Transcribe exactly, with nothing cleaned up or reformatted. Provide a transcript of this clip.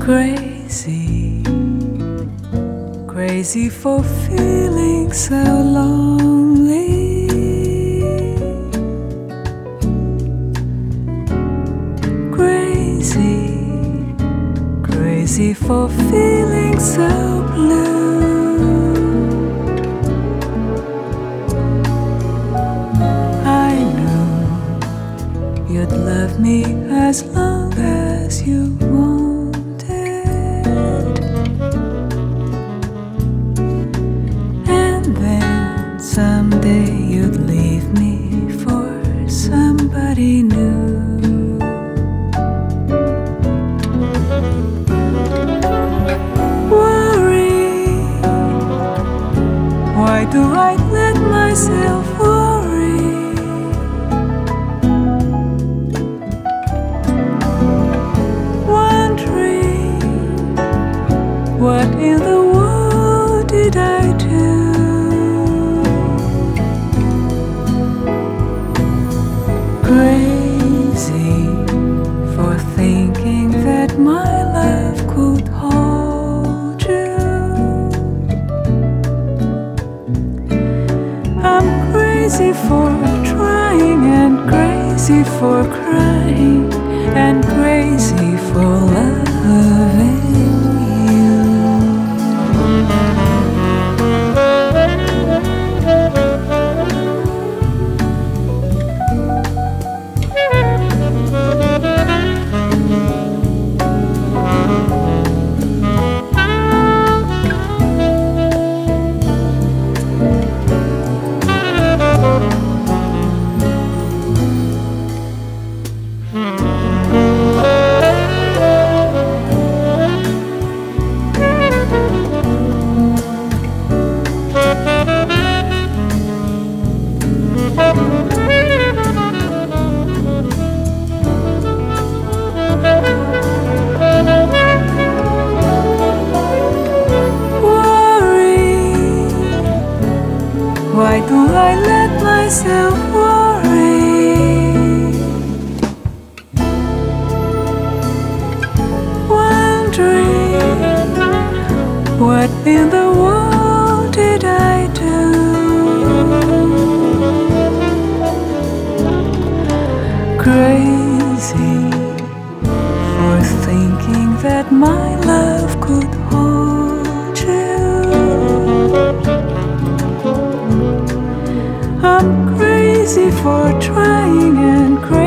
Crazy, crazy for feeling so lonely. Crazy, crazy for feeling so blue. I knew you'd love me as long as you want. Someday you'd leave me for somebody new. Worry, why do I let myself worry? Wondering, what in the world did I do? Crazy for thinking that my love could hold you. I'm crazy for trying, and crazy for crying, and crazy for loving you. Why do I let myself worry? Wondering, what in the world did I do? Crazy for thinking that my love could hold you. I'm crazy for trying and crazy.